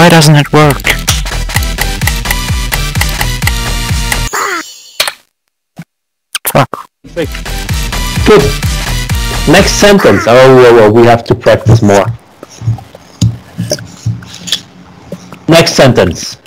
Why doesn't it work? Fuck. Good. Next sentence. Oh, we have to practice more. Next sentence.